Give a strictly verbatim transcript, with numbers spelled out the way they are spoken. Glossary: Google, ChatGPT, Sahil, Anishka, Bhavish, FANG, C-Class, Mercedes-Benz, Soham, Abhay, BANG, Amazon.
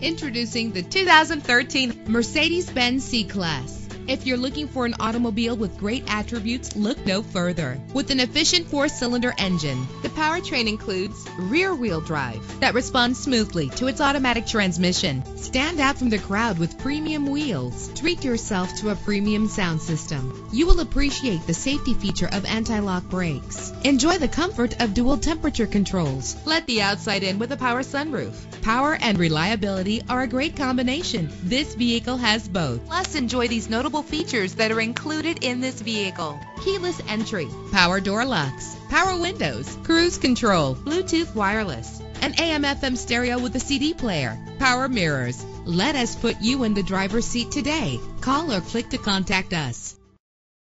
Introducing the two thousand thirteen Mercedes-Benz C-Class. If you're looking for an automobile with great attributes, look no further. With an efficient four-cylinder engine, the powertrain includes rear-wheel drive that responds smoothly to its automatic transmission. Stand out from the crowd with premium wheels. Treat yourself to a premium sound system. You will appreciate the safety feature of anti-lock brakes. Enjoy the comfort of dual temperature controls. Let the outside in with a power sunroof. Power and reliability are a great combination. This vehicle has both. Plus, enjoy these notable features that are included in this vehicle: keyless entry, power door locks, power windows, cruise control, Bluetooth wireless, an A M F M stereo with a C D player, power mirrors. Let us put you in the driver's seat today. Call or click to contact us.